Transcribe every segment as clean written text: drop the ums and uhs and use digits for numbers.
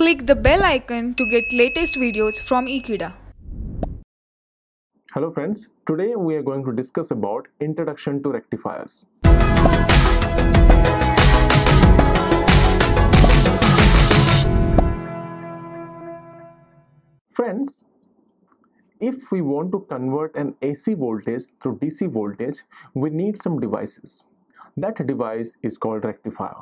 Click the bell icon to get latest videos from Ekeeda. Hello friends, today we are going to discuss about introduction to rectifiers. Friends, if we want to convert an AC voltage to DC voltage, we need some devices. That device is called rectifier.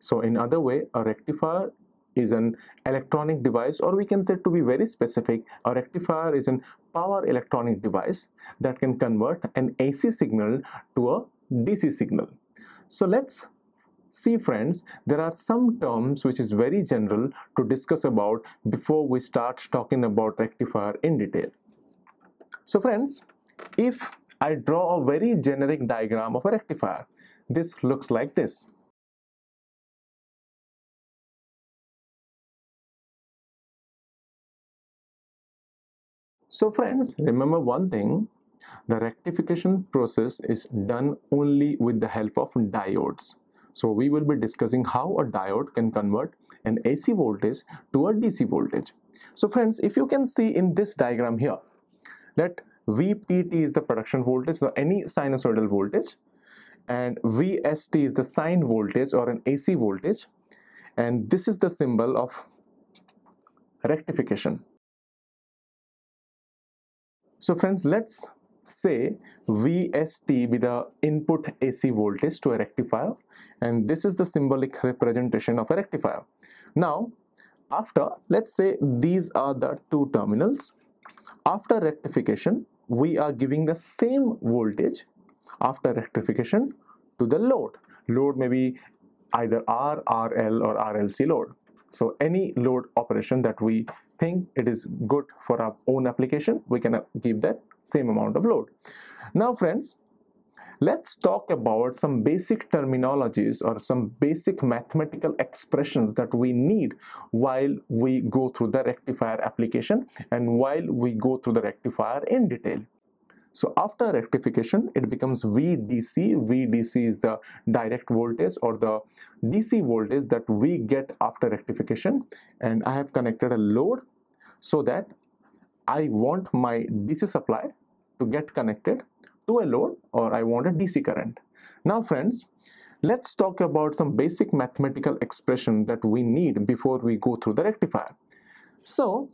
So in other way, a rectifier is an electronic device, or we can say, to be very specific, a rectifier is a power electronic device that can convert an AC signal to a DC signal. So let's see friends, there are some terms which is very general to discuss about before we start talking about rectifier in detail. So friends, if I draw a very generic diagram of a rectifier, this looks like this. So friends, remember one thing, the rectification process is done only with the help of diodes. So we will be discussing how a diode can convert an AC voltage to a DC voltage. So friends, if you can see in this diagram here, that VPT is the production voltage, so any sinusoidal voltage, and VST is the sine voltage or an AC voltage, and this is the symbol of rectification. So friends, let's say VST be the input AC voltage to a rectifier, and this is the symbolic representation of a rectifier. Now, after, let's say these are the two terminals. After rectification, we are giving the same voltage after rectification to the load. Load may be either R, RL or RLC load. So any load operation that we think it is good for our own application, we can give that same amount of load. Now friends, let's talk about some basic terminologies or some basic mathematical expressions that we need while we go through the rectifier application and while we go through the rectifier in detail. So after rectification, it becomes VDC. VDC is the direct voltage or the DC voltage that we get after rectification. And I have connected a load so that I want my DC supply to get connected to a load, or I want a DC current. Now friends, let's talk about some basic mathematical expression that we need before we go through the rectifier. So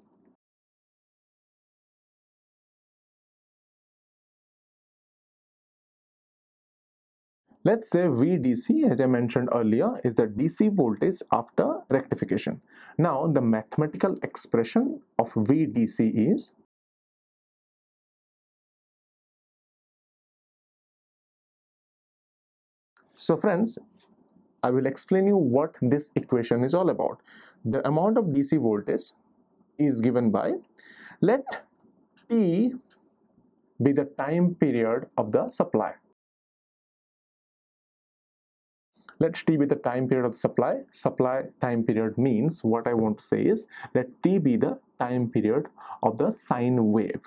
let's say VDC, as I mentioned earlier, is the DC voltage after rectification. Now, the mathematical expression of VDC is so friends, I will explain you what this equation is all about. The amount of DC voltage is given by, let T be the time period of the supply. Let T be the time period of supply. Supply time period means, what I want to say is, let T be the time period of the sine wave.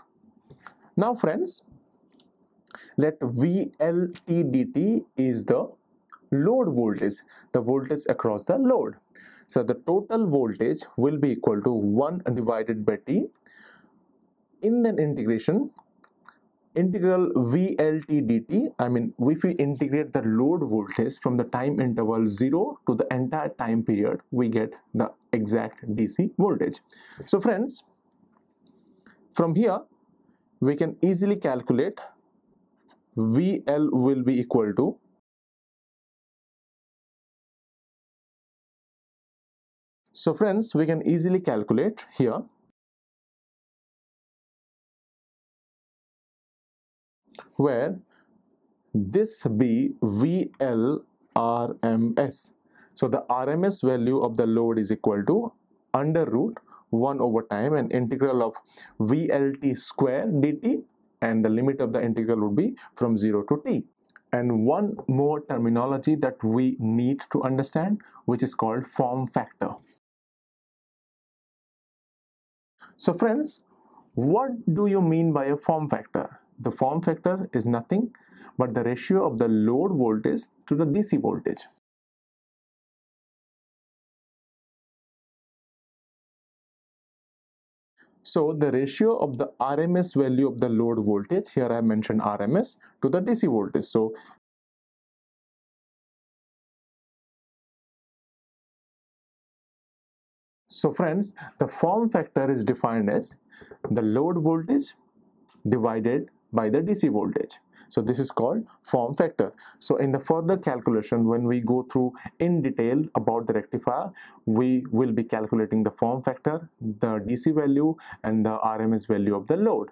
Now friends, let VLT/dt is the load voltage, the voltage across the load. So the total voltage will be equal to 1 divided by T. In the integration, integral VLT/dt, I mean, if we integrate the load voltage from the time interval 0 to the entire time period, we get the exact DC voltage. So friends, from here, we can easily calculate VL will be equal to where this be VL RMS. So the RMS value of the load is equal to under root 1 over time and integral of VLT square dt, and the limit of the integral would be from 0 to t. And one more terminology that we need to understand, which is called form factor. So friends, what do you mean by a form factor? The form factor is nothing but the ratio of the load voltage to the DC voltage. So the ratio of the RMS value of the load voltage, here I have mentioned RMS, to the DC voltage. So friends, the form factor is defined as the load voltage divided by the DC voltage. So this is called form factor. So in the further calculation, when we go through in detail about the rectifier, we will be calculating the form factor, the DC value and the RMS value of the load.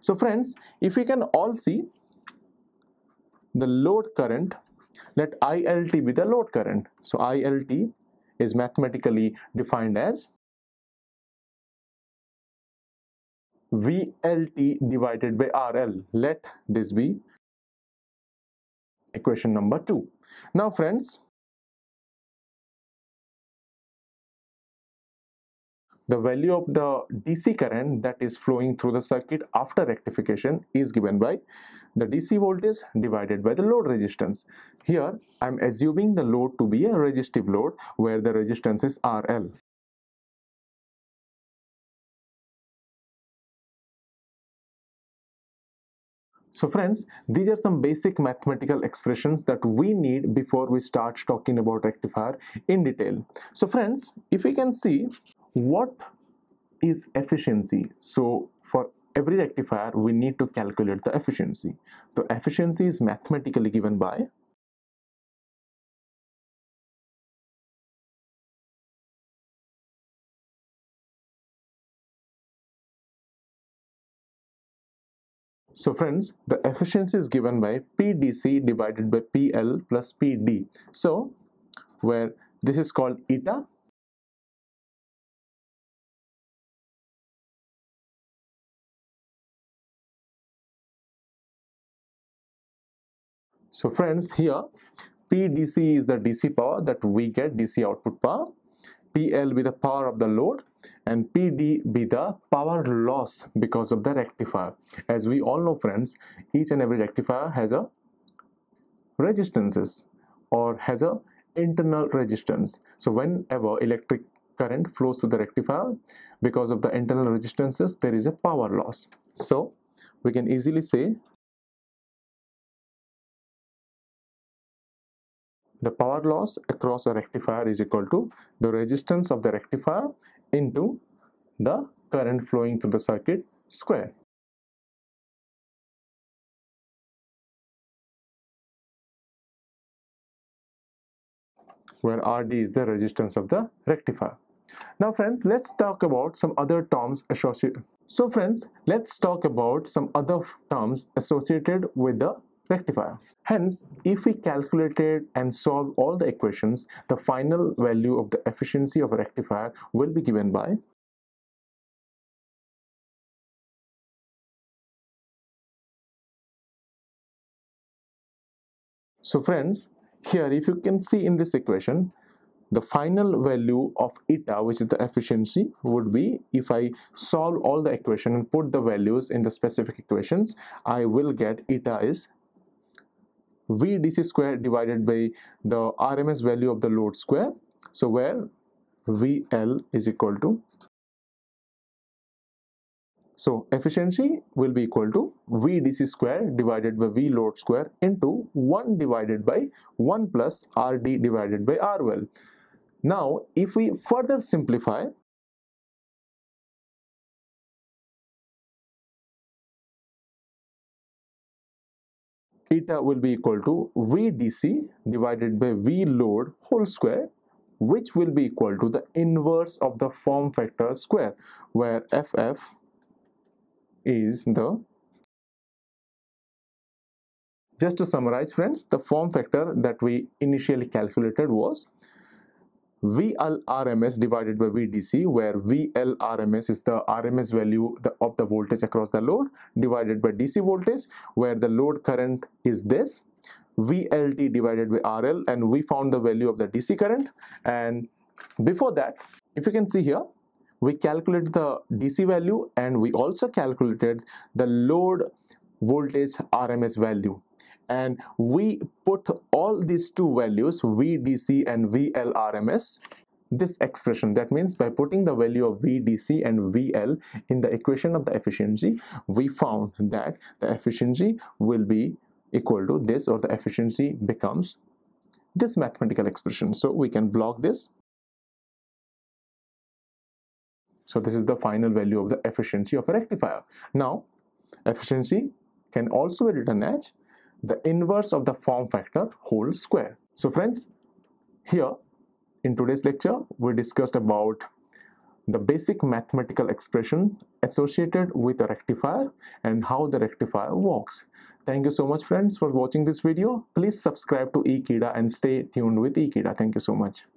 So friends, if we can all see the load current, let ILT be the load current. So ILT is mathematically defined as VLT divided by RL. Let this be equation number 2. Now friends, the value of the DC current that is flowing through the circuit after rectification is given by the DC voltage divided by the load resistance. Here I am assuming the load to be a resistive load where the resistance is RL. So friends, these are some basic mathematical expressions that we need before we start talking about rectifier in detail. So friends, if we can see what is efficiency. So for every rectifier, we need to calculate the efficiency. The efficiency is mathematically given by So friends, the efficiency is given by PDC divided by PL plus PD. So where this is called eta. So friends, here PDC is the DC power that we get, DC output power. PL be the power of the load and PD be the power loss because of the rectifier. As we all know friends, each and every rectifier has a resistances or has a internal resistance. So whenever electric current flows through the rectifier, because of the internal resistances there is a power loss. So we can easily say the power loss across a rectifier is equal to the resistance of the rectifier into the current flowing through the circuit square. Where RD is the resistance of the rectifier. Now friends, let's talk about some other terms associated. So friends, let's talk about some other terms associated with the rectifier. Hence, if we calculated and solved all the equations, the final value of the efficiency of a rectifier will be given by So friends, here if you can see in this equation, the final value of eta, which is the efficiency, would be, if I solve all the equation and put the values in the specific equations, I will get eta is VDC square divided by the RMS value of the load square. So where VL is equal to, so efficiency will be equal to VDC square divided by V load square into 1 divided by 1 plus RD divided by RL. Now if we further simplify, eta will be equal to VDC divided by V load whole square, which will be equal to the inverse of the form factor square, where FF is the, just to summarize friends, the form factor that we initially calculated was VLRMS divided by VDC, where VLRMS is the RMS value of the voltage across the load divided by DC voltage, where the load current is this, VLT divided by RL, and we found the value of the DC current. And before that, if you can see here, we calculated the DC value and we also calculated the load voltage RMS value. And we put all these two values, VDC and VLRMS, this expression. That means by putting the value of VDC and VL in the equation of the efficiency, we found that the efficiency will be equal to this, or the efficiency becomes this mathematical expression. So we can block this. So this is the final value of the efficiency of a rectifier. Now efficiency can also be written as the inverse of the form factor whole square. So friends, here in today's lecture we discussed about the basic mathematical expression associated with a rectifier and how the rectifier works. Thank you so much friends for watching this video. Please subscribe to Ekeeda and stay tuned with Ekeeda. Thank you so much.